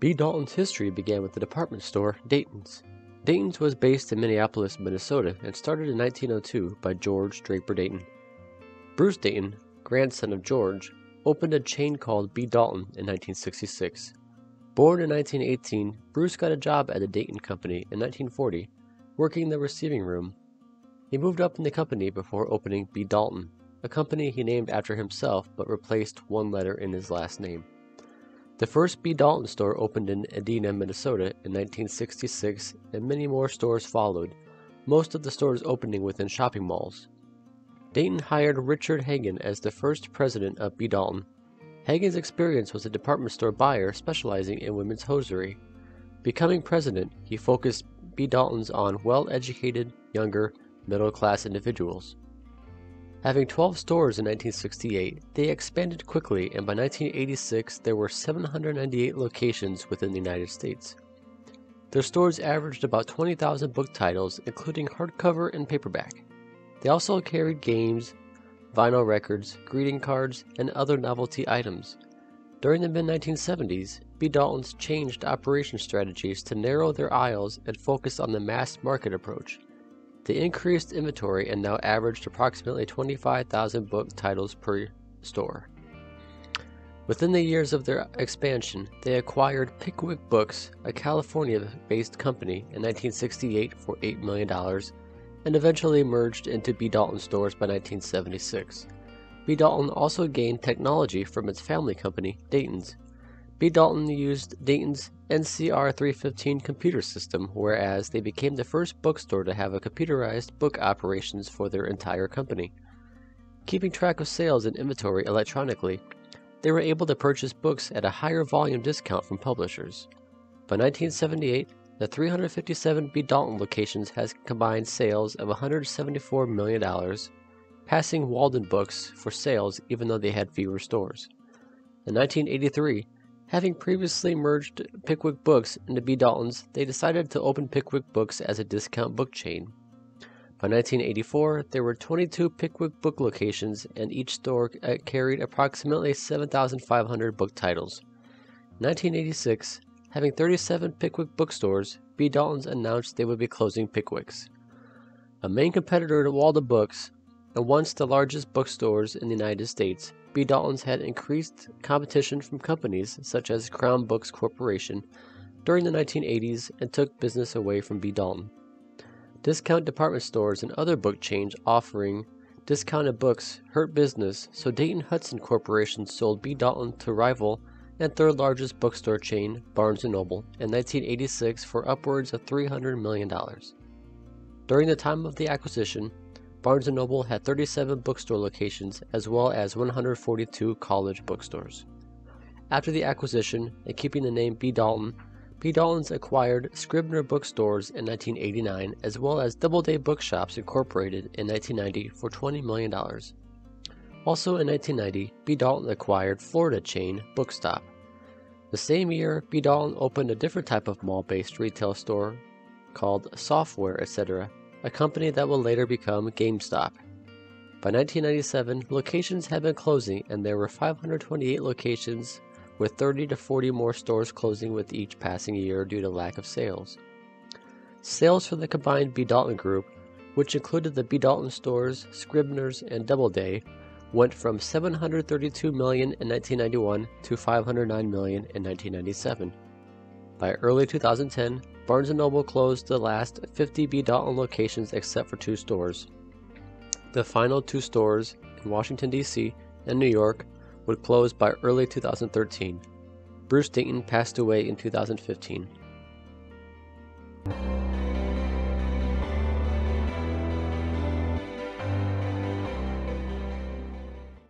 B. Dalton's history began with the department store, Dayton's. Dayton's was based in Minneapolis, Minnesota, and started in 1902 by George Draper Dayton. Bruce Dayton, grandson of George, opened a chain called B. Dalton in 1966. Born in 1918, Bruce got a job at the Dayton Company in 1940, working the receiving room. He moved up in the company before opening B. Dalton, a company he named after himself but replaced one letter in his last name. The first B. Dalton store opened in Edina, Minnesota in 1966, and many more stores followed, most of the stores opening within shopping malls. Dayton hired Richard Hagen as the first president of B. Dalton. Hagen's experience was a department store buyer specializing in women's hosiery. Becoming president, he focused B. Dalton's on well-educated, younger, middle-class individuals. Having 12 stores in 1968, they expanded quickly, and by 1986 there were 798 locations within the United States. Their stores averaged about 20,000 book titles, including hardcover and paperback. They also carried games, vinyl records, greeting cards, and other novelty items. During the mid-1970s, B. Dalton's changed operation strategies to narrow their aisles and focus on the mass market approach. They increased inventory and now averaged approximately 25,000 book titles per store. Within the years of their expansion, they acquired Pickwick Books, a California-based company, in 1968 for $8 million, and eventually merged into B. Dalton stores by 1976. B. Dalton also gained technology from its family company, Dayton's. B. Dalton used Dayton's NCR 315 computer system, whereas they became the first bookstore to have a computerized book operations for their entire company. Keeping track of sales and inventory electronically, they were able to purchase books at a higher volume discount from publishers. By 1978, the 357 B. Dalton locations had combined sales of $174 million, passing Walden Books for sales even though they had fewer stores. In 1983, having previously merged Pickwick Books into B. Dalton's, they decided to open Pickwick Books as a discount book chain. By 1984, there were 22 Pickwick Book locations, and each store carried approximately 7,500 book titles. In 1986, having 37 Pickwick bookstores, B. Dalton's announced they would be closing Pickwick's, a main competitor to Walden Books, and once the largest bookstores in the United States. B. Dalton's had increased competition from companies such as Crown Books Corporation during the 1980s and took business away from B. Dalton. Discount department stores and other book chains offering discounted books hurt business, so Dayton Hudson Corporation sold B. Dalton to rival and third largest bookstore chain, Barnes and Noble, in 1986 for upwards of $300 million. During the time of the acquisition, Barnes & Noble had 37 bookstore locations as well as 142 college bookstores. After the acquisition and keeping the name B. Dalton, B. Dalton's acquired Scribner Bookstores in 1989 as well as Doubleday Bookshops Incorporated in 1990 for $20 million. Also in 1990, B. Dalton acquired Florida chain Bookstop. The same year, B. Dalton opened a different type of mall-based retail store called Software Etc., a company that will later become GameStop. By 1997, locations had been closing and there were 528 locations, with 30 to 40 more stores closing with each passing year due to lack of sales. Sales for the combined B. Dalton group, which included the B. Dalton stores, Scribner's, and Doubleday, went from $732 million in 1991 to $509 million in 1997. By early 2010, Barnes & Noble closed the last 50 B. Dalton locations except for 2 stores. The final 2 stores in Washington, D.C. and New York would close by early 2013. Bruce Dayton passed away in 2015.